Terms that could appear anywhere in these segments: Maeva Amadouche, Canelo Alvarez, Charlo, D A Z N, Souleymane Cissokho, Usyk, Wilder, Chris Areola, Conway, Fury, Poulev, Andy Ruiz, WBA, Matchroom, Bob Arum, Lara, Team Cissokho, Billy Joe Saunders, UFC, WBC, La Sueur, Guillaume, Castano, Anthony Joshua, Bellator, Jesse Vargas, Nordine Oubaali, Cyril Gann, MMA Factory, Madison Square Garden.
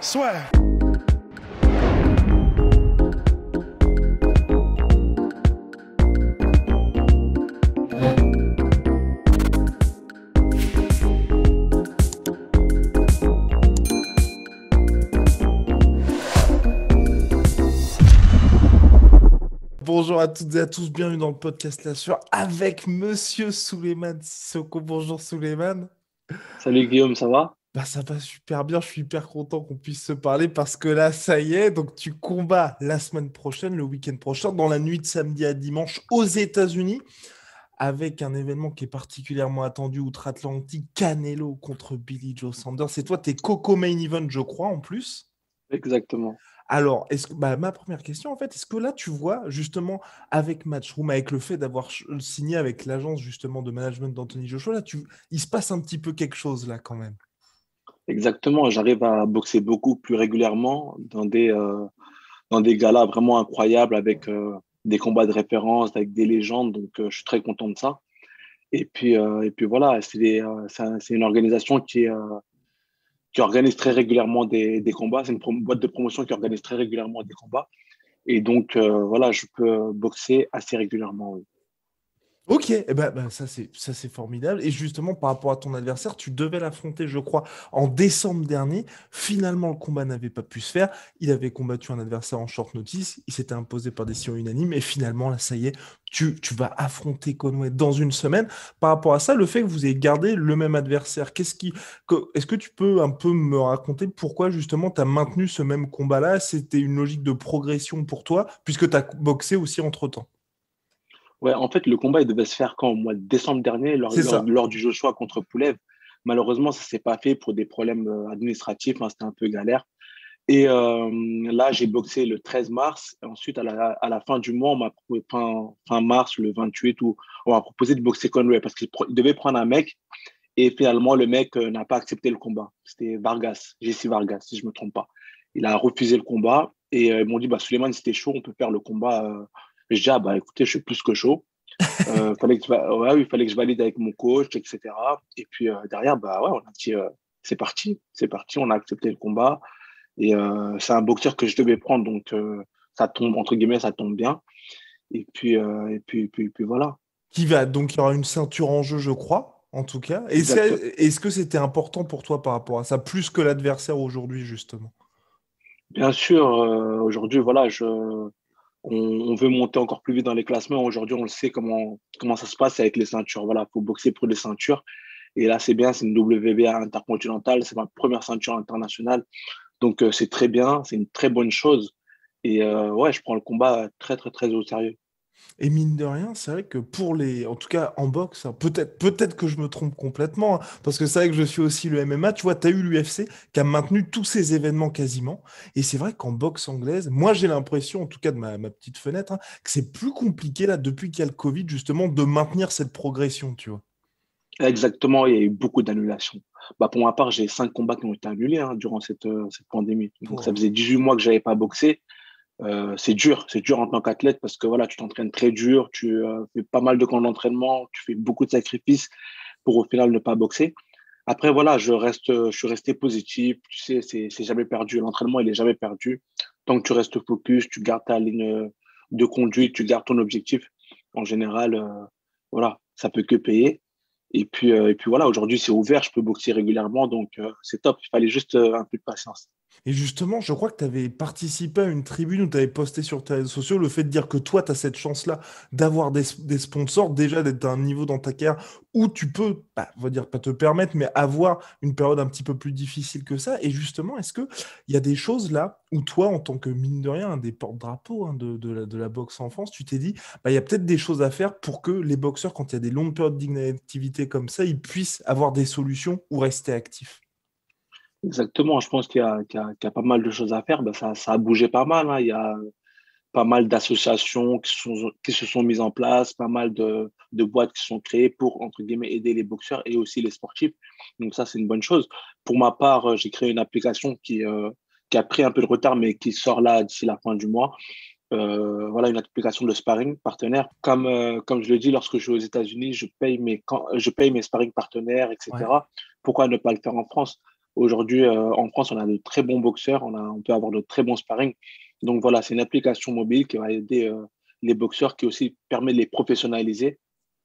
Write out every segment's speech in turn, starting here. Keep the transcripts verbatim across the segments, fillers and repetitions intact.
Swear. Bonjour à toutes et à tous, bienvenue dans le podcast La Sueur avec Monsieur Souleymane Cissokho. Bonjour Souleymane. Salut Guillaume, ça va ? Bah, ça va super bien, je suis hyper content qu'on puisse se parler parce que là, ça y est, donc tu combats la semaine prochaine, le week-end prochain, dans la nuit de samedi à dimanche aux États-Unis avec un événement qui est particulièrement attendu outre-Atlantique, Canelo contre Billy Joe Saunders. Et toi, t'es Coco Main Event, je crois, en plus. Exactement. Alors, est-ce que, bah, ma première question, en fait, est-ce que là, tu vois, justement, avec Matchroom, avec le fait d'avoir signé avec l'agence, justement, de management d'Anthony Joshua, là, tu, il se passe un petit peu quelque chose, là, quand même. Exactement, j'arrive à boxer beaucoup plus régulièrement dans des, euh, dans des galas vraiment incroyables avec euh, des combats de référence, avec des légendes, donc euh, je suis très content de ça. Et puis, euh, et puis voilà, c'est, des, euh, c'est, un, c'est une organisation qui, euh, qui organise très régulièrement des, des combats, c'est une prom- boîte de promotion qui organise très régulièrement des combats. Et donc euh, voilà, je peux boxer assez régulièrement, oui. Ok, eh ben, ben, ça, c'est, ça c'est formidable. Et justement, par rapport à ton adversaire, tu devais l'affronter, je crois, en décembre dernier. Finalement, le combat n'avait pas pu se faire. Il avait combattu un adversaire en short notice. Il s'était imposé par décision unanime. Et finalement, là, ça y est, tu, tu vas affronter Conway dans une semaine. Par rapport à ça, le fait que vous ayez gardé le même adversaire, qu'est-ce qui, que, est-ce que tu peux un peu me raconter pourquoi, justement, tu as maintenu ce même combat-là ? C'était une logique de progression pour toi, puisque tu as boxé aussi entre-temps. Ouais, en fait, le combat, il devait se faire quand au mois de décembre dernier, lors, lors, lors du Joshua contre Poulev. Malheureusement, ça ne s'est pas fait pour des problèmes administratifs. Hein, c'était un peu galère. Et euh, là, j'ai boxé le treize mars. Et ensuite, à la, à la fin du mois, on m'a proposé, fin, fin mars, le vingt-huit, où on m'a proposé de boxer Conway parce qu'il pro- devait prendre un mec. Et finalement, le mec euh, n'a pas accepté le combat. C'était Vargas, Jesse Vargas, si je ne me trompe pas. Il a refusé le combat. Et euh, ils m'ont dit, bah, Souleymane, c'était chaud, on peut faire le combat. Euh, Je dis, ah bah écoutez, je suis plus que chaud. Euh, fallait que, ouais, il fallait que je valide avec mon coach, et cetera. Et puis euh, derrière, bah, ouais, on a dit, euh, c'est parti, c'est parti, on a accepté le combat. Et euh, c'est un boxeur que je devais prendre, donc euh, ça tombe, entre guillemets, ça tombe bien. Et puis, euh, et puis, et puis, et puis voilà. Qui va, donc il y aura une ceinture en jeu, je crois, en tout cas. Est-ce, est-ce que c'était important pour toi par rapport à ça, plus que l'adversaire aujourd'hui, justement ? Bien sûr, euh, aujourd'hui, voilà, je... On veut monter encore plus vite dans les classements. Aujourd'hui, on le sait comment, comment ça se passe avec les ceintures. Voilà, faut boxer pour les ceintures. Et là, c'est bien, c'est une W B A intercontinentale. C'est ma première ceinture internationale. Donc, euh, c'est très bien. C'est une très bonne chose. Et euh, ouais, je prends le combat très, très, très au sérieux. Et mine de rien, c'est vrai que pour les... En tout cas, en boxe, hein, peut-être, peut-être que je me trompe complètement, hein, parce que c'est vrai que je suis aussi le M M A. Tu vois, tu as eu l'U F C qui a maintenu tous ces événements quasiment. Et c'est vrai qu'en boxe anglaise, moi, j'ai l'impression, en tout cas de ma, ma petite fenêtre, hein, que c'est plus compliqué, là, depuis qu'il y a le Covid, justement, de maintenir cette progression, tu vois. Exactement, il y a eu beaucoup d'annulations. Bah, pour ma part, j'ai cinq combats qui ont été annulés hein, durant cette, euh, cette pandémie. Donc, ouais. Ça faisait dix-huit mois que je n'avais pas boxé. Euh, c'est dur, c'est dur en tant qu'athlète parce que voilà, tu t'entraînes très dur, tu euh, fais pas mal de camps d'entraînement, tu fais beaucoup de sacrifices pour au final ne pas boxer. Après voilà, je reste, je suis resté positif, tu sais, c'est, c'est jamais perdu, l'entraînement il est jamais perdu. Tant que tu restes focus, tu gardes ta ligne de conduite, tu gardes ton objectif. En général, euh, voilà, ça peut que payer. Et puis, euh, et puis voilà, aujourd'hui c'est ouvert, je peux boxer régulièrement, donc euh, c'est top, il fallait juste euh, un peu de patience. Et justement, je crois que tu avais participé à une tribune où tu avais posté sur tes réseaux sociaux le fait de dire que toi, tu as cette chance-là d'avoir des, des sponsors, déjà d'être à un niveau dans ta carrière où tu peux, bah, on va dire pas te permettre, mais avoir une période un petit peu plus difficile que ça. Et justement, est-ce qu'il y a des choses là où toi, en tant que mine de rien, un des porte-drapeaux hein, de, de, la, de la boxe en France, tu t'es dit, bah, il y a peut-être des choses à faire pour que les boxeurs, quand il y a des longues périodes d'inactivité comme ça, ils puissent avoir des solutions ou rester actifs ? Exactement, je pense qu'il y a, qu'il y a, qu'il y a pas mal de choses à faire. Ben ça, ça a bougé pas mal. Hein. Il y a pas mal d'associations qui, sont, qui se sont mises en place, pas mal de, de boîtes qui sont créées pour, entre guillemets, aider les boxeurs et aussi les sportifs. Donc ça, c'est une bonne chose. Pour ma part, j'ai créé une application qui, euh, qui a pris un peu de retard, mais qui sort là d'ici la fin du mois. Euh, voilà, une application de sparring partenaire. Comme, euh, comme je le dis, lorsque je suis aux États-Unis, je paye mes, je paye mes sparring partenaires, et cetera. Ouais. Pourquoi ne pas le faire en France ? Aujourd'hui, euh, en France, on a de très bons boxeurs, on, a, on peut avoir de très bons sparring. Donc voilà, c'est une application mobile qui va aider euh, les boxeurs, qui aussi permet de les professionnaliser.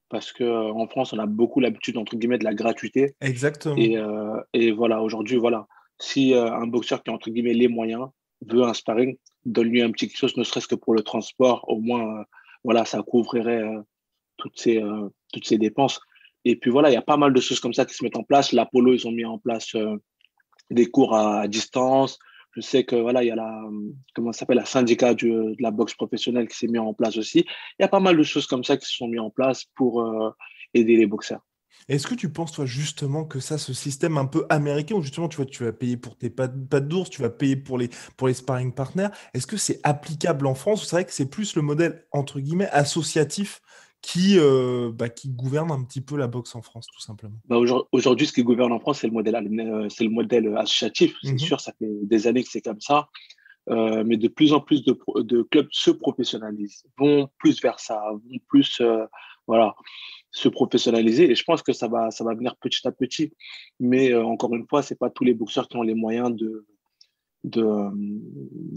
Parce qu'en euh, France, on a beaucoup l'habitude, entre guillemets, de la gratuité. Exactement. Et, euh, et voilà, aujourd'hui, voilà, si euh, un boxeur qui a, entre guillemets, les moyens veut un sparring, donne-lui un petit quelque chose, ne serait-ce que pour le transport. Au moins, euh, voilà, ça couvrirait euh, toutes, ces, euh, toutes ces dépenses. Et puis voilà, il y a pas mal de choses comme ça qui se mettent en place. L'Apollo, ils ont mis en place euh, des cours à, à distance. Je sais que voilà, il y a la, comment ça s'appelle, la syndicat du, de la boxe professionnelle qui s'est mis en place aussi. Il y a pas mal de choses comme ça qui se sont mises en place pour euh, aider les boxeurs. Est-ce que tu penses, toi, justement, que ça, ce système un peu américain, où justement, tu vois, tu vas payer pour tes pattes d'ours, tu vas payer pour les, pour les sparring partners, est-ce que c'est applicable en France? C'est vrai que c'est plus le modèle, entre guillemets, associatif qui, euh, bah, qui gouverne un petit peu la boxe en France, tout simplement. Bah, aujourd'hui, ce qui gouverne en France, c'est le modèle, c'est le modèle associatif. C'est mmh. sûr, ça fait des années que c'est comme ça. Euh, mais de plus en plus de, de clubs se professionnalisent, vont plus vers ça, vont plus euh, voilà, se professionnaliser. Et je pense que ça va, ça va venir petit à petit. Mais euh, encore une fois, ce n'est pas tous les boxeurs qui ont les moyens de, de,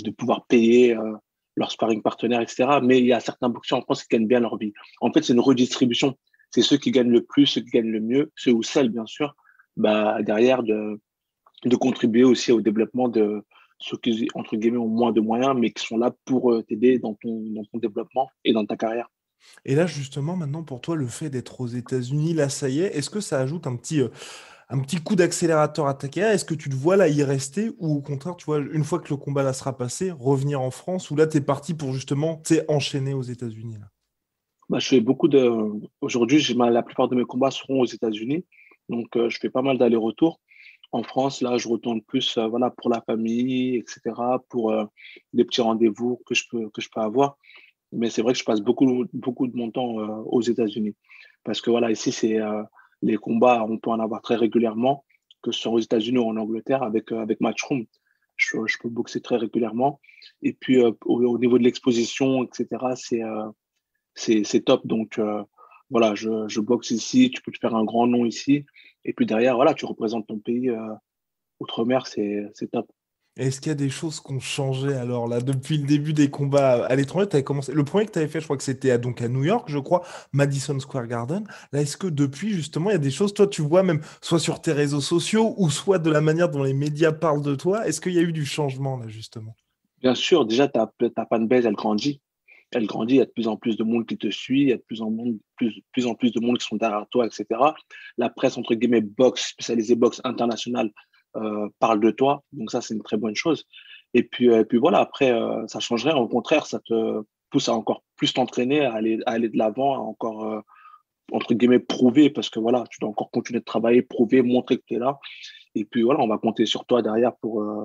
de pouvoir payer euh, leur sparring partenaire, et cetera. Mais il y a certains boxeurs en France qui gagnent bien leur vie. En fait, c'est une redistribution. C'est ceux qui gagnent le plus, ceux qui gagnent le mieux, ceux ou celles, bien sûr, bah, derrière de, de contribuer aussi au développement de ceux qui, entre guillemets, ont moins de moyens, mais qui sont là pour euh, t'aider dans ton, dans ton développement et dans ta carrière. Et là, justement, maintenant, pour toi, le fait d'être aux États-Unis, là, ça y est, est-ce que ça ajoute un petit... Euh... un petit coup d'accélérateur à ta carrière? Est-ce que tu te vois là y rester ou au contraire, tu vois, une fois que le combat là sera passé, revenir en France ou là, tu es parti pour justement t'enchaîner aux États-Unis là? Bah, je fais beaucoup de... Aujourd'hui, la plupart de mes combats seront aux États-Unis. Donc, euh, je fais pas mal d'allers-retours. En France, là, je retourne plus euh, voilà, pour la famille, et cetera, pour euh, des petits rendez-vous que je peux, que je peux avoir. Mais c'est vrai que je passe beaucoup, beaucoup de mon temps euh, aux États-Unis. Parce que voilà, ici, c'est... Euh, les combats, on peut en avoir très régulièrement, que ce soit aux États-Unis ou en Angleterre, avec, euh, avec Matchroom. Je, je peux boxer très régulièrement. Et puis, euh, au, au niveau de l'exposition, et cetera, c'est, euh, c'est, c'est top. Donc, euh, voilà, je, je boxe ici, tu peux te faire un grand nom ici. Et puis derrière, voilà, tu représentes ton pays euh, outre-mer, c'est, c'est top. Est-ce qu'il y a des choses qui ont changé alors là depuis le début des combats à l'étranger? T'avais commencé... Le premier que tu avais fait, je crois que c'était à, donc à New York, je crois, Madison Square Garden. Là, est-ce que depuis, justement, il y a des choses, toi, tu vois même, soit sur tes réseaux sociaux ou soit de la manière dont les médias parlent de toi, est-ce qu'il y a eu du changement là, justement? Bien sûr, déjà, ta, ta fanbase, elle grandit. Elle grandit, il y a de plus en plus de monde qui te suit, il y a de plus en monde, plus, plus en plus de monde qui sont derrière toi, et cetera. La presse, entre guillemets, boxe, spécialisée boxe internationale, Euh, parle de toi, donc ça c'est une très bonne chose. Et puis, euh, et puis voilà, après euh, ça changerait, au contraire ça te pousse à encore plus t'entraîner, à aller, à aller de l'avant, à encore euh, entre guillemets prouver, parce que voilà, tu dois encore continuer de travailler, prouver, montrer que tu es là, et puis voilà, on va compter sur toi derrière pour, euh,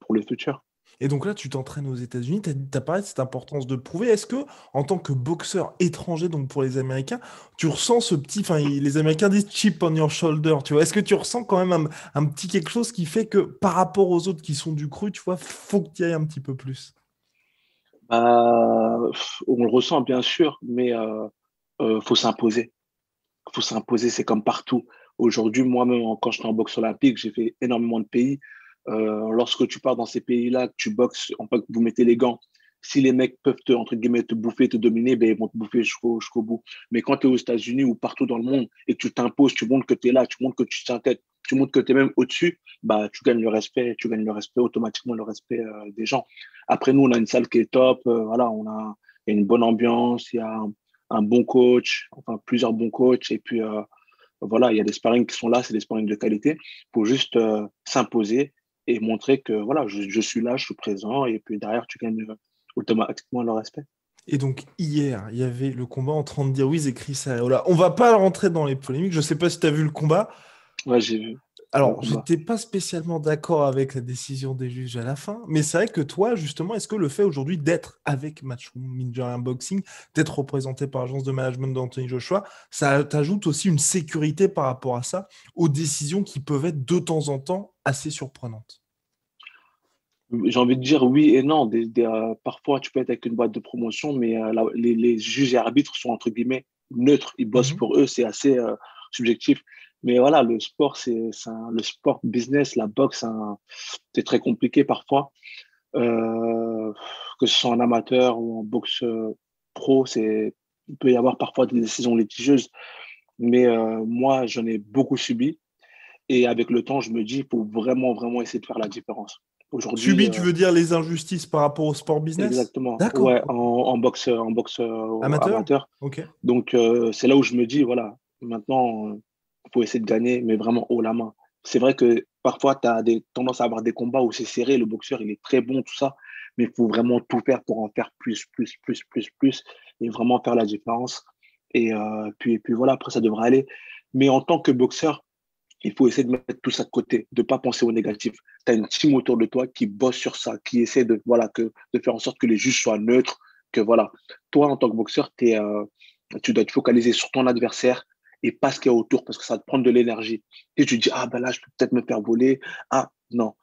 pour le futur. Et donc là, tu t'entraînes aux États-Unis, tu as parlé de cette importance de prouver. Est-ce que, en tant que boxeur étranger, donc pour les Américains, tu ressens ce petit, enfin, les Américains disent chip on your shoulder, tu vois. Est-ce que tu ressens quand même un, un petit quelque chose qui fait que, par rapport aux autres qui sont du cru, tu vois, faut que tu ailles un petit peu plus? Bah, on le ressent bien sûr, mais euh, euh, faut s'imposer. Faut s'imposer, c'est comme partout. Aujourd'hui, moi-même, quand j'étais en boxe olympique, j'ai fait énormément de pays. Euh, lorsque tu pars dans ces pays-là, que tu boxes, en fait, vous mettez les gants. Si les mecs peuvent te, entre guillemets, te bouffer, te dominer, ben, ils vont te bouffer jusqu'au, jusqu'au bout. Mais quand tu es aux États-Unis ou partout dans le monde et que tu t'imposes, tu montres que tu es là, tu montres que tu tiens tête, tu montres que tu es même au-dessus, bah, tu gagnes le respect, tu gagnes le respect, automatiquement le respect euh, des gens. Après, nous, on a une salle qui est top, euh, voilà, on a, y a une bonne ambiance, il y a un, un bon coach, enfin, plusieurs bons coachs, et puis, euh, voilà, il y a des sparring qui sont là, c'est des sparring de qualité. Faut juste euh, s'imposer et montrer que voilà, je, je suis là, je suis présent, et puis derrière, tu gagnes automatiquement le respect. Et donc, hier, il y avait le combat entre Andy Ruiz et Chris Areola. On ne va pas rentrer dans les polémiques, je ne sais pas si tu as vu le combat. Ouais, j'ai vu. Alors, je n'étais pas spécialement d'accord avec la décision des juges à la fin, mais c'est vrai que toi, justement, est-ce que le fait aujourd'hui d'être avec Matchroom Nigerian Boxing, d'être représenté par l'agence de management d'Anthony Joshua, ça t'ajoute aussi une sécurité par rapport à ça, aux décisions qui peuvent être de temps en temps assez surprenantes? J'ai envie de dire oui et non. Des, des, euh, parfois, tu peux être avec une boîte de promotion, mais euh, la, les, les juges et arbitres sont, entre guillemets, neutres. Ils bossent mm-hmm. pour eux, c'est assez euh, subjectif. Mais voilà, le sport, c'est le sport business, la boxe, c'est très compliqué parfois. Euh, que ce soit en amateur ou en boxe pro, il peut y avoir parfois des décisions litigieuses. Mais euh, moi, j'en ai beaucoup subi. Et avec le temps, je me dis, il faut vraiment, vraiment essayer de faire la différence. Subi, euh, tu veux dire les injustices par rapport au sport business? Exactement. D'accord. Ouais, en, en boxe, en boxe amateur. amateur. Okay. Donc, euh, c'est là où je me dis, voilà, maintenant, il faut essayer de gagner, mais vraiment haut la main. C'est vrai que parfois, tu as des tendances à avoir des combats où c'est serré, le boxeur, il est très bon, tout ça, mais il faut vraiment tout faire pour en faire plus, plus, plus, plus, plus, et vraiment faire la différence. Et euh, puis, et puis voilà, après, ça devrait aller. Mais en tant que boxeur, il faut essayer de mettre tout ça de côté, de ne pas penser au négatif. Tu as une team autour de toi qui bosse sur ça, qui essaie de, voilà, que, de faire en sorte que les juges soient neutres. Que, voilà. Toi, en tant que boxeur, t'es, euh, tu dois te focaliser sur ton adversaire et pas ce qu'il y a autour, parce que ça va te prendre de l'énergie. Et tu te dis, ah ben là, je peux peut-être me faire voler. Ah non,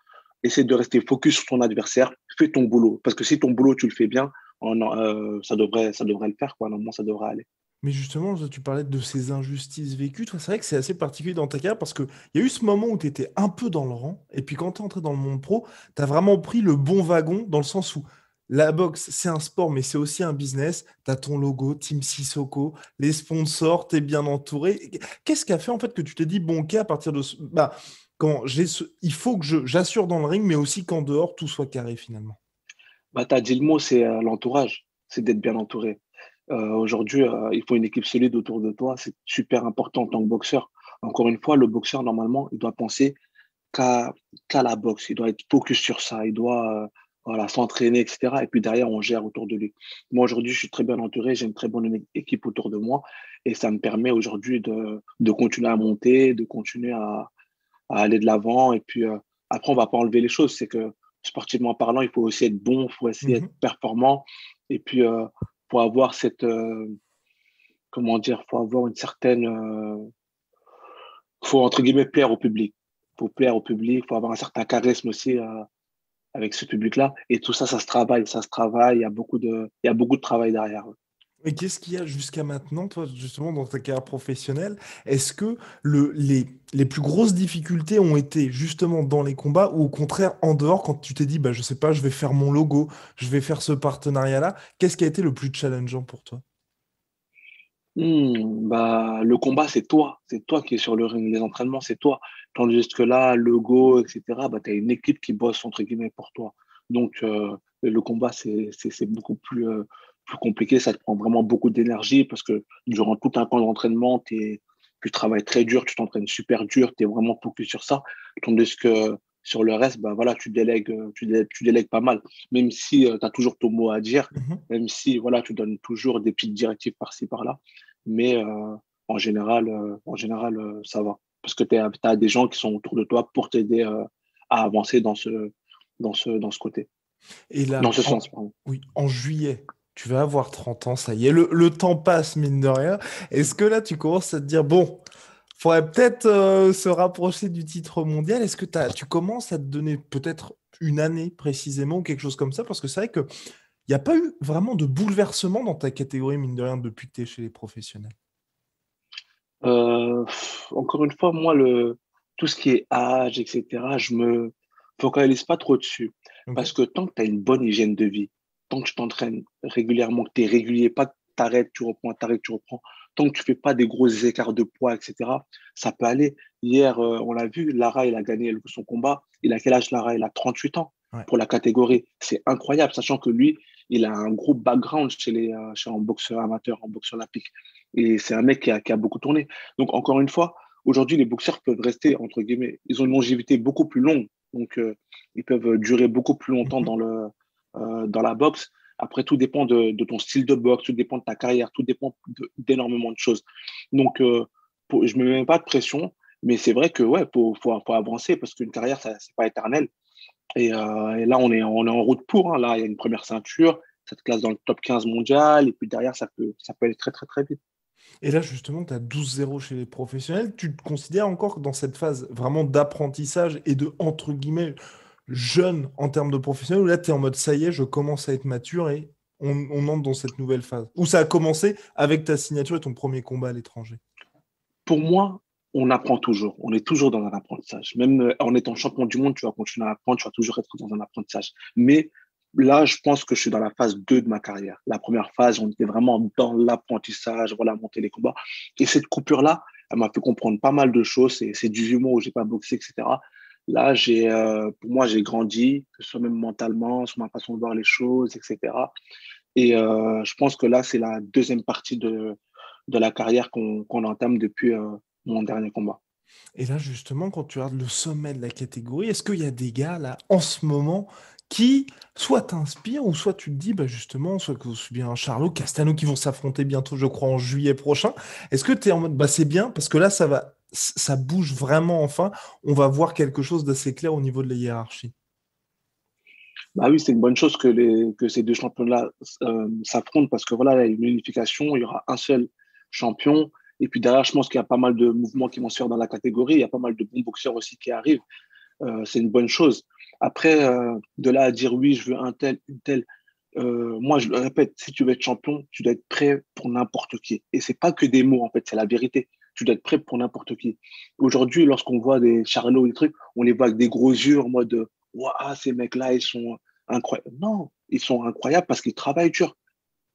essaie de rester focus sur ton adversaire, fais ton boulot. Parce que si ton boulot, tu le fais bien, on, euh, ça, devrait, ça devrait le faire, quoi. Normalement, ça devrait aller. Mais justement, tu parlais de ces injustices vécues. C'est vrai que c'est assez particulier dans ta carrière parce qu'il y a eu ce moment où tu étais un peu dans le rang. Et puis quand tu es entré dans le monde pro, tu as vraiment pris le bon wagon dans le sens où la boxe, c'est un sport, mais c'est aussi un business. Tu as ton logo, Team Cissokho, les sponsors, tu es bien entouré. Qu'est-ce qui a fait en fait que tu t'es dit, bon, ok, à partir de ce... bah, quand j'ai ce... il faut que je... j'assure dans le ring, mais aussi qu'en dehors, tout soit carré finalement. Bah, tu as dit le mot, c'est euh, l'entourage. C'est d'être bien entouré. Euh, aujourd'hui, euh, il faut une équipe solide autour de toi. C'est super important en tant que boxeur. Encore une fois, le boxeur, normalement, il doit penser qu'à, qu'à la boxe. Il doit être focus sur ça. Il doit euh, voilà, s'entraîner, et cetera. Et puis derrière, on gère autour de lui. Moi, aujourd'hui, je suis très bien entouré. J'ai une très bonne équipe autour de moi. Et ça me permet aujourd'hui de, de continuer à monter, de continuer à, à aller de l'avant. Et puis euh, après, on ne va pas enlever les choses. C'est que sportivement parlant, il faut aussi être bon. Il faut essayer d'être mm-hmm. performant. Et puis... Euh, faut avoir cette euh, comment dire faut avoir une certaine euh, faut entre guillemets plaire au public faut plaire au public faut avoir un certain charisme aussi euh, avec ce public là et tout ça ça se travaille ça se travaille il y a beaucoup de il y a beaucoup de travail derrière. Et qu'est-ce qu'il y a jusqu'à maintenant, toi, justement, dans ta carrière professionnelle? Est-ce que le, les, les plus grosses difficultés ont été justement dans les combats ou au contraire, en dehors, quand tu t'es dit, bah, je ne sais pas, je vais faire mon logo, je vais faire ce partenariat-là? Qu'est-ce qui a été le plus challengeant pour toi? Mmh, bah, le combat, c'est toi. C'est toi qui es sur le ring. Les entraînements, c'est toi. Tandis que là, logo, et cetera, bah, tu as une équipe qui bosse, entre guillemets, pour toi. Donc, euh, le combat, c'est, c'est, c'est beaucoup plus... Euh, plus compliqué, ça te prend vraiment beaucoup d'énergie parce que durant tout un camp d'entraînement, t'es, tu travailles très dur, tu t'entraînes super dur, tu es vraiment focus sur ça. Tandis que sur le reste, bah voilà, tu délègues, tu délègues, tu délègues pas mal. Même si euh, tu as toujours ton mot à dire, mm-hmm. même si voilà, tu donnes toujours des petites directives par-ci, par-là. Mais euh, en général, euh, en général euh, ça va. Parce que tu as des gens qui sont autour de toi pour t'aider euh, à avancer dans ce, dans ce, dans ce côté. Et là, dans ce en, sens, pardon. Oui, en juillet. Tu vas avoir trente ans, ça y est, le, le temps passe, mine de rien. Est-ce que là, tu commences à te dire, bon, il faudrait peut-être euh, se rapprocher du titre mondial? Est-ce que tu commences à te donner peut-être une année précisément ou quelque chose comme ça? Parce que c'est vrai qu'il n'y a pas eu vraiment de bouleversement dans ta catégorie, mine de rien, depuis que tu es chez les professionnels. Euh, encore une fois, moi, le, tout ce qui est âge, et cetera, je ne me focalise pas trop dessus. Okay. Parce que tant que tu as une bonne hygiène de vie, tant que tu t'entraînes régulièrement, que tu es régulier, pas que tu arrêtes, tu reprends, tu arrêtes, tu reprends, tant que tu ne fais pas des gros écarts de poids, et cetera, ça peut aller. Hier, euh, on l'a vu, Lara, il a gagné son combat. Il a quel âge, Lara? Il a trente-huit ans ouais. pour la catégorie. C'est incroyable, sachant que lui, il a un gros background chez les, euh, chez en boxe amateur, en boxe olympique. Et c'est un mec qui a, qui a beaucoup tourné. Donc, encore une fois, aujourd'hui, les boxeurs peuvent rester, entre guillemets, ils ont une longévité beaucoup plus longue. Donc, euh, ils peuvent durer beaucoup plus longtemps dans le... Euh, dans la boxe. Après, tout dépend de, de ton style de boxe, tout dépend de ta carrière, tout dépend de, d'énormément de choses. Donc, euh, pour, je ne me mets pas de pression, mais c'est vrai que ouais, faut, faut, faut avancer parce qu'une carrière, ce n'est pas éternel. Et, euh, et là, on est, on est en route pour. Hein. Là, il y a une première ceinture, ça te classe dans le top quinze mondial, et puis derrière, ça peut, ça peut aller très, très, très vite. Et là, justement, tu as douze zéro chez les professionnels. Tu te considères encore dans cette phase vraiment d'apprentissage et de, entre guillemets, jeune en termes de professionnel, où là tu es en mode ça y est, je commence à être mature et on, on entre dans cette nouvelle phase où ça a commencé avec ta signature et ton premier combat à l'étranger? Pour moi, on apprend toujours. On est toujours dans un apprentissage. Même en étant champion du monde, tu vas continuer à apprendre, tu vas toujours être dans un apprentissage. Mais là, je pense que je suis dans la phase deux de ma carrière. La première phase, on était vraiment dans l'apprentissage, voilà, monter les combats. Et cette coupure-là, elle m'a fait comprendre pas mal de choses. C'est dix-huit mois où je n'ai pas boxé, et cetera. Là, j'ai, euh, pour moi, j'ai grandi, que ce soit même mentalement, sur ma façon de voir les choses, et cetera. Et euh, je pense que là, c'est la deuxième partie de, de la carrière qu'on qu'on entame depuis euh, mon dernier combat. Et là, justement, quand tu regardes le sommet de la catégorie, est-ce qu'il y a des gars, là, en ce moment, qui soit t'inspirent ou soit tu te dis, bah, justement, soit que vous suivez un Charlo, Castano, qui vont s'affronter bientôt, je crois, en juillet prochain. Est-ce que tu es en mode, bah, c'est bien, parce que là, ça va... ça bouge vraiment, enfin, on va voir quelque chose d'assez clair au niveau de la hiérarchie. Bah oui, c'est une bonne chose que, les, que ces deux champions-là euh, s'affrontent parce que voilà, il y a une unification, il y aura un seul champion. Et puis derrière, je pense qu'il y a pas mal de mouvements qui vont se faire dans la catégorie. Il y a pas mal de bons boxeurs aussi qui arrivent. Euh, c'est une bonne chose. Après, euh, de là à dire oui, je veux un tel, une telle. Euh, moi, je le répète, si tu veux être champion, tu dois être prêt pour n'importe qui. Et c'est pas que des mots, en fait, c'est la vérité. Tu dois être prêt pour n'importe qui. Aujourd'hui, lorsqu'on voit des Charlo, des trucs, on les voit avec des gros yeux en mode « Waouh, ces mecs-là, ils sont incroyables. » Non, ils sont incroyables parce qu'ils travaillent dur.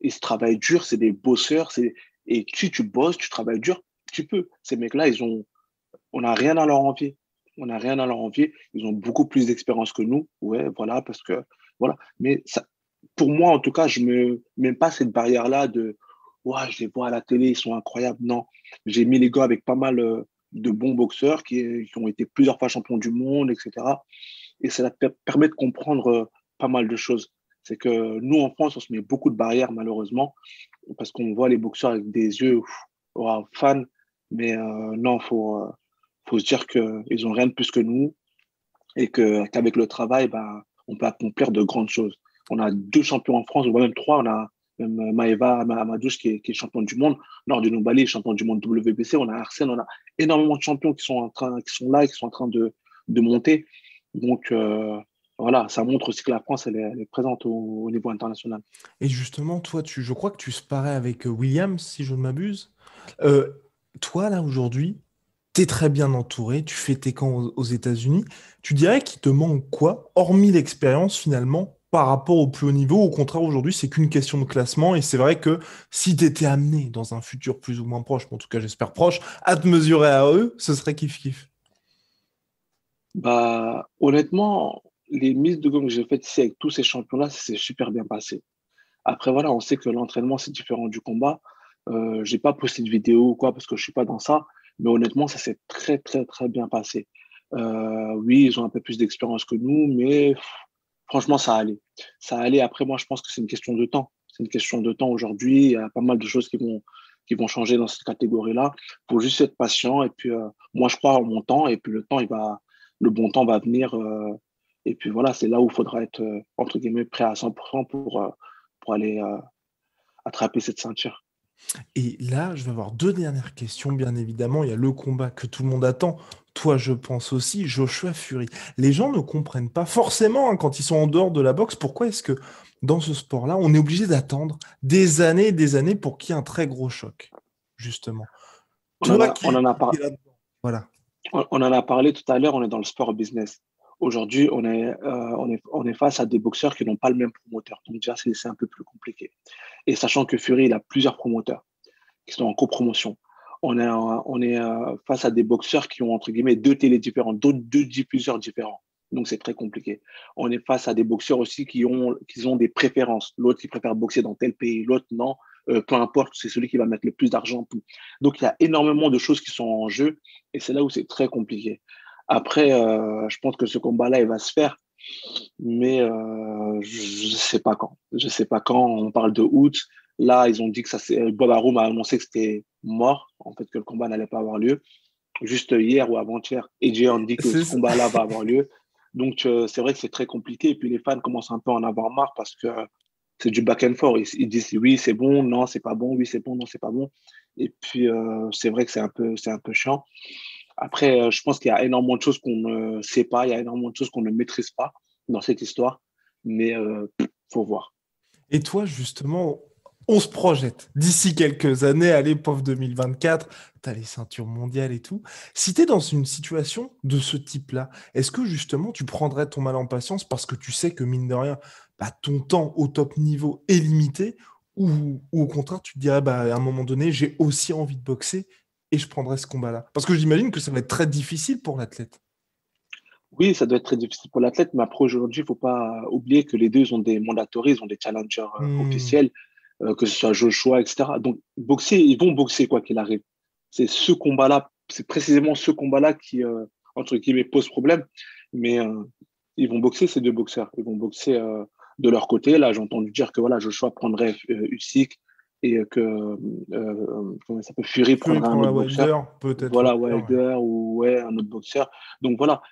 Ils se travaillent dur, c'est des bosseurs. C'est... Et si tu bosses, tu travailles dur, tu peux. Ces mecs-là, ils ont... on n'a rien à leur envier. On n'a rien à leur envier. Ils ont beaucoup plus d'expérience que nous. Ouais, voilà, parce que... voilà. Mais ça... pour moi, en tout cas, je ne mets pas cette barrière-là de... Wow, je les vois à la télé, ils sont incroyables. Non, j'ai mis les gars avec pas mal de bons boxeurs qui, qui ont été plusieurs fois champions du monde, et cetera. Et ça permet de comprendre pas mal de choses. C'est que nous, en France, on se met beaucoup de barrières, malheureusement, parce qu'on voit les boxeurs avec des yeux wow, fans. Mais euh, non, il faut, euh, faut se dire qu'ils n'ont rien de plus que nous et que, qu'avec le travail, bah, on peut accomplir de grandes choses. On a deux champions en France, on voit même trois, on a même Maeva Amadouche qui est, qui est championne du monde, Nordine Oubaali, championne du monde W B C, on a Arsène, on a énormément de champions qui sont, en train, qui sont là et qui sont en train de, de monter. Donc euh, voilà, ça montre aussi que la France, elle est, elle est présente au, au niveau international. Et justement, toi, tu, je crois que tu se parais avec William, si je ne m'abuse. Euh, toi, là, aujourd'hui, tu es très bien entouré, tu fais tes camps aux, aux États-Unis. Tu dirais qu'il te manque quoi, hormis l'expérience finalement, par rapport au plus haut niveau? Au contraire, aujourd'hui, c'est qu'une question de classement. Et c'est vrai que si tu étais amené dans un futur plus ou moins proche, en tout cas, j'espère proche, à te mesurer à eux, ce serait kiff-kiff. Bah, honnêtement, les mises de gang que j'ai faites ici avec tous ces champions-là, ça s'est super bien passé. Après, voilà, on sait que l'entraînement, c'est différent du combat. Euh, je n'ai pas posté de vidéo ou quoi parce que je ne suis pas dans ça. Mais honnêtement, ça s'est très, très, très bien passé. Euh, oui, ils ont un peu plus d'expérience que nous, mais... franchement, ça allait. Ça allait. Après, moi, je pense que c'est une question de temps. C'est une question de temps aujourd'hui. Il y a pas mal de choses qui vont, qui vont changer dans cette catégorie-là. Il faut juste être patient. Et puis, euh, moi, je crois en mon temps. Et puis, le temps, il va, le bon temps va venir. Euh, et puis, voilà, c'est là où il faudra être, euh, entre guillemets, prêt à cent pour cent pour, euh, pour aller euh, attraper cette ceinture. Et là, je vais avoir deux dernières questions, bien évidemment. Il y a le combat que tout le monde attend. Toi, je pense aussi, Joshua Fury. Les gens ne comprennent pas forcément, hein, quand ils sont en dehors de la boxe, pourquoi est-ce que dans ce sport-là, on est obligé d'attendre des années et des années pour qu'il y ait un très gros choc, justement. On, Toi, en, a, qui, on, en, a par... voilà. on, on en a parlé tout à l'heure, on est dans le sport business. Aujourd'hui, on est, euh, on est, on est face à des boxeurs qui n'ont pas le même promoteur. Donc déjà, c'est, c'est un peu plus compliqué. Et sachant que Fury, il a plusieurs promoteurs qui sont en copromotion. On est, on est euh, face à des boxeurs qui ont, entre guillemets, deux télés différents, d'autres, deux diffuseurs différents. Donc, c'est très compliqué. On est face à des boxeurs aussi qui ont, qui ont des préférences. L'autre, il préfère boxer dans tel pays, l'autre, non. Euh, peu importe, c'est celui qui va mettre le plus d'argent. Tout. Donc, il y a énormément de choses qui sont en jeu et c'est là où c'est très compliqué. Après, euh, je pense que ce combat-là, il va se faire, mais euh, je ne sais pas quand. Je ne sais pas quand. On parle de août. Là, ils ont dit que ça c'est... Bob Arum a annoncé que c'était mort, en fait, que le combat n'allait pas avoir lieu. Juste hier ou avant-hier, A J on dit que c'est ce ça. combat-là va avoir lieu. Donc, euh, c'est vrai que c'est très compliqué. Et puis, les fans commencent un peu à en avoir marre parce que c'est du back and forth. Ils, ils disent oui, c'est bon, non, c'est pas bon, oui, c'est bon, non, c'est pas bon. Et puis, euh, c'est vrai que c'est un peu, c'est un peu chiant. Après, je pense qu'il y a énormément de choses qu'on ne sait pas, il y a énormément de choses qu'on ne maîtrise pas dans cette histoire, mais il euh, faut voir. Et toi, justement, on se projette. D'ici quelques années, à l'époque deux mille vingt-quatre, tu as les ceintures mondiales et tout. Si tu es dans une situation de ce type-là, est-ce que justement tu prendrais ton mal en patience parce que tu sais que mine de rien, bah, ton temps au top niveau est limité ou, ou au contraire, tu te dirais bah, à un moment donné, j'ai aussi envie de boxer et je prendrai ce combat-là? Parce que j'imagine que ça va être très difficile pour l'athlète. Oui, ça doit être très difficile pour l'athlète, mais après aujourd'hui, il ne faut pas oublier que les deux ont des mandatories, ils ont des challengers euh, mmh. officiels, euh, que ce soit Joshua, et cetera. Donc, boxer, ils vont boxer quoi qu'il arrive. C'est ce combat-là, c'est précisément ce combat-là qui, euh, entre guillemets, pose problème. Mais euh, ils vont boxer, ces deux boxeurs. Ils vont boxer euh, de leur côté. Là, j'ai entendu dire que voilà, Joshua prendrait euh, Usyk et que euh, comment ça peut, Fury prendrait un autre boxeur. Wilder, voilà, Wilder ouais. ou ouais, un autre boxeur. Donc voilà.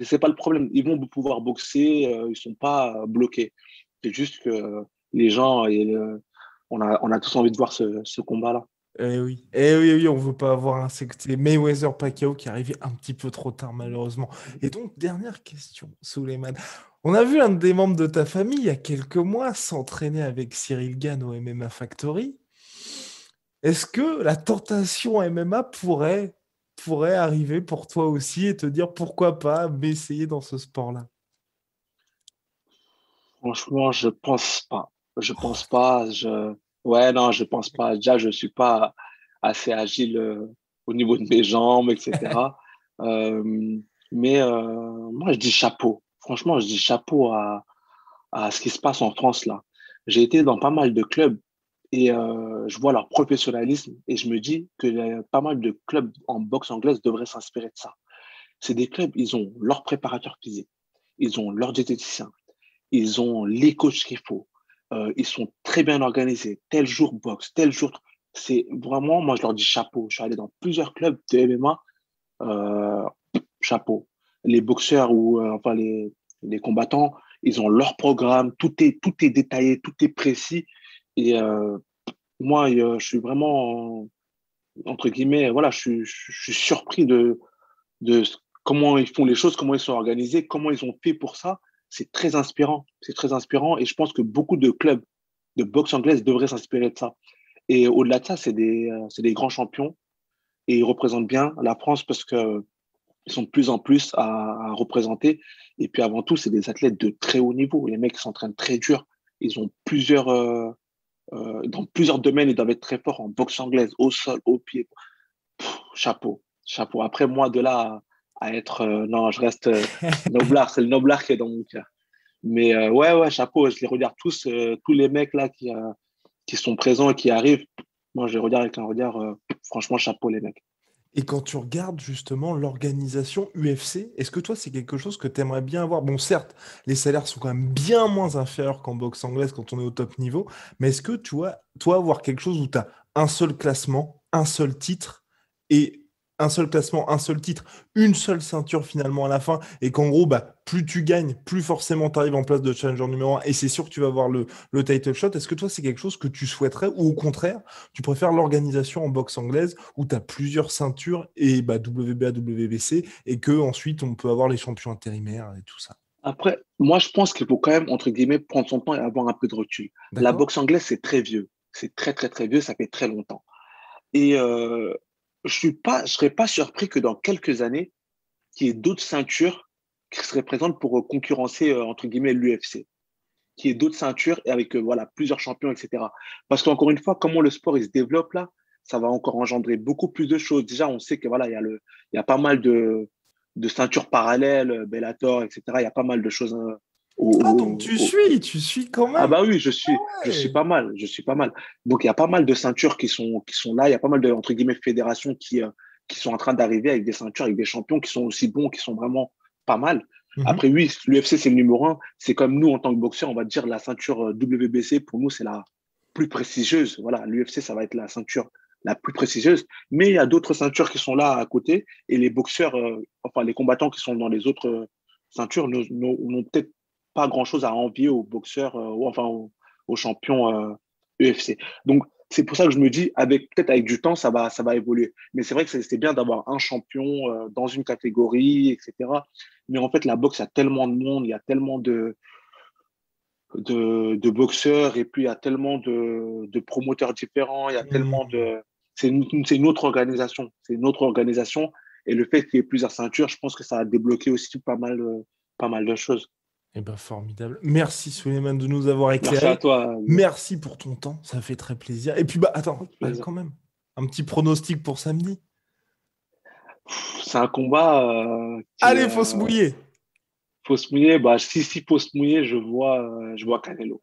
C'est pas le problème, ils vont pouvoir boxer, euh, ils sont pas bloqués. C'est juste que euh, les gens, et le, on, a, on a tous envie de voir ce, ce combat-là. Eh oui, eh oui, oui, on veut pas avoir un c'est Mayweather-Pacquiao qui arrivait un petit peu trop tard malheureusement. Et donc dernière question, Souleymane. On a vu un des membres de ta famille il y a quelques mois s'entraîner avec Cyril Gann au M M A Factory. Est-ce que la tentation M M A pourrait pourrait arriver pour toi aussi et te dire pourquoi pas m'essayer dans ce sport-là? Franchement, je pense pas. Je pense pas. Je... Ouais, non, je pense pas. Déjà, je suis pas assez agile euh, au niveau de mes jambes, et cetera. euh, mais euh, moi, je dis chapeau. Franchement, je dis chapeau à, à ce qui se passe en France là. J'ai été dans pas mal de clubs et euh, je vois leur professionnalisme et je me dis que euh, pas mal de clubs en boxe anglaise devraient s'inspirer de ça. C'est des clubs, ils ont leur préparateur physique, ils ont leur diététicien, ils ont les coachs qu'il faut, euh, ils sont très bien organisés, tel jour boxe, tel jour... C'est vraiment, moi je leur dis chapeau. Je suis allé dans plusieurs clubs de M M A, euh, chapeau. Les boxeurs ou euh, enfin les, les combattants, ils ont leur programme, tout est, tout est détaillé, tout est précis. Et euh, moi, euh, je suis vraiment, entre guillemets, voilà, je suis, je, je suis surpris de, de comment ils font les choses, comment ils sont organisés, comment ils ont fait pour ça. C'est très inspirant. C'est très inspirant. Et je pense que beaucoup de clubs de boxe anglaise devraient s'inspirer de ça. Et au-delà de ça, c'est des, euh, c'est des grands champions. Et ils représentent bien la France parce qu'ils euh, sont de plus en plus à, à représenter. Et puis avant tout, c'est des athlètes de très haut niveau. Les mecs s'entraînent très dur. Ils ont plusieurs... Euh, Euh, dans plusieurs domaines, ils doivent être très forts en boxe anglaise, au sol, au pied. Pff, chapeau, chapeau. Après, moi, de là à, à être... Euh, non, je reste euh, noblard. C'est le noblard qui est dans mon cœur. Mais euh, ouais, ouais, chapeau. Je les regarde tous, euh, tous les mecs là qui, euh, qui sont présents et qui arrivent. Moi, je les regarde avec un regard... Euh, franchement, chapeau, les mecs. Et quand tu regardes justement l'organisation U F C, est-ce que toi, c'est quelque chose que tu aimerais bien avoir? Bon, certes, les salaires sont quand même bien moins inférieurs qu'en boxe anglaise quand on est au top niveau, mais est-ce que tu vois, toi, avoir quelque chose où tu as un seul classement, un seul titre, et un seul classement, un seul titre, une seule ceinture finalement à la fin, et qu'en gros, bah, plus tu gagnes, plus forcément tu arrives en place de challenger numéro un, et c'est sûr que tu vas avoir le, le title shot. Est-ce que toi, c'est quelque chose que tu souhaiterais, ou au contraire, tu préfères l'organisation en boxe anglaise, où tu as plusieurs ceintures, et bah, W B A, W B C, et qu'ensuite, on peut avoir les champions intérimaires et tout ça? Après, moi, je pense qu'il faut quand même, entre guillemets, prendre son temps et avoir un peu de recul. D'accord. La boxe anglaise, c'est très vieux. C'est très, très, très vieux, ça fait très longtemps. Et... Euh... Je ne serais pas surpris que dans quelques années, qu'il y ait d'autres ceintures qui seraient présentes pour concurrencer, euh, entre guillemets, l'U F C. Qu'il y ait d'autres ceintures avec euh, voilà, plusieurs champions, et cetera. Parce qu'encore une fois, comment le sport il se développe là, ça va encore engendrer beaucoup plus de choses. Déjà, on sait qu'il voilà, y, y a pas mal de, de ceintures parallèles, Bellator, et cetera. Il y a pas mal de choses. Hein, au, ah, donc au, tu au... suis, tu suis quand même. Ah bah oui, je suis, ouais. je suis pas mal, je suis pas mal. Donc il y a pas mal de ceintures qui sont, qui sont là, il y a pas mal de, entre guillemets, fédérations qui, euh, qui sont en train d'arriver avec des ceintures, avec des champions qui sont aussi bons, qui sont vraiment pas mal. Mm-hmm. Après oui, l'U F C c'est le numéro un, c'est comme nous en tant que boxeurs, on va dire la ceinture W B C, pour nous c'est la plus prestigieuse, voilà, l'U F C ça va être la ceinture la plus prestigieuse, mais il y a d'autres ceintures qui sont là à côté, et les boxeurs, euh, enfin les combattants qui sont dans les autres euh, ceintures n'ont, n'ont peut-être pas grand-chose à envier aux boxeurs, euh, ou enfin aux, aux champions euh, U F C. Donc, c'est pour ça que je me dis, avec, peut-être avec du temps, ça va, ça va évoluer. Mais c'est vrai que c'est, c'est bien d'avoir un champion euh, dans une catégorie, et cetera. Mais en fait, la boxe, il y a tellement de monde, il y a tellement de... de, de boxeurs, et puis il y a tellement de, de promoteurs différents, il y a mmh. tellement de… C'est une, une autre organisation, c'est une autre organisation, et le fait qu'il y ait plusieurs ceintures, je pense que ça a débloqué aussi pas mal, pas mal de choses. Eh ben, formidable. Merci Souleymane de nous avoir éclairé. Merci à toi. Merci pour ton temps, ça fait très plaisir. Et puis, bah, attends, quand même, un petit pronostic pour samedi. C'est un combat… Euh, qui, Allez, faut euh, se mouiller. Faut se mouiller. Bah, si, si, faut se mouiller, je vois, euh, je vois Canelo.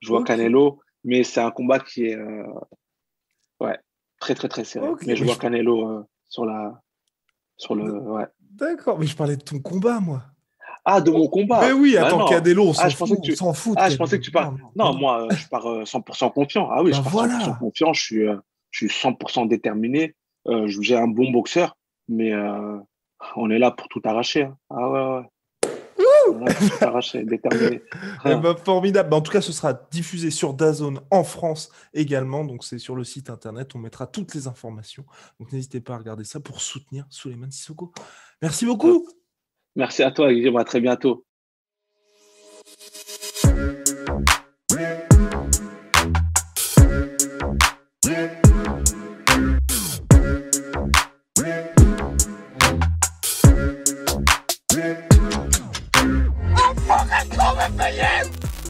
Je vois okay. Canelo, mais c'est un combat qui est euh, ouais, très, très, très serré. Okay. Mais je mais vois je... Canelo euh, sur, la, sur le… Ouais. D'accord, mais je parlais de ton combat, moi. Ah, de mon combat. Mais oui, attends, Canelo, on s'en fout. Ah, je pensais que tu parles. Non, moi, je pars cent pour cent confiant. Ah oui, je pars cent pour cent confiant. Je suis, je suis cent pour cent déterminé. J'ai un bon boxeur, mais on est là pour tout arracher. Ah ouais, ouais. On est là pour tout arracher, déterminé. Formidable. En tout cas, ce sera diffusé sur D A Z N en France également. Donc, c'est sur le site internet. On mettra toutes les informations. Donc, n'hésitez pas à regarder ça pour soutenir Souleymane Cissokho. Merci beaucoup. Merci à toi, Guillaume. À très bientôt. I'm fucking coming for you!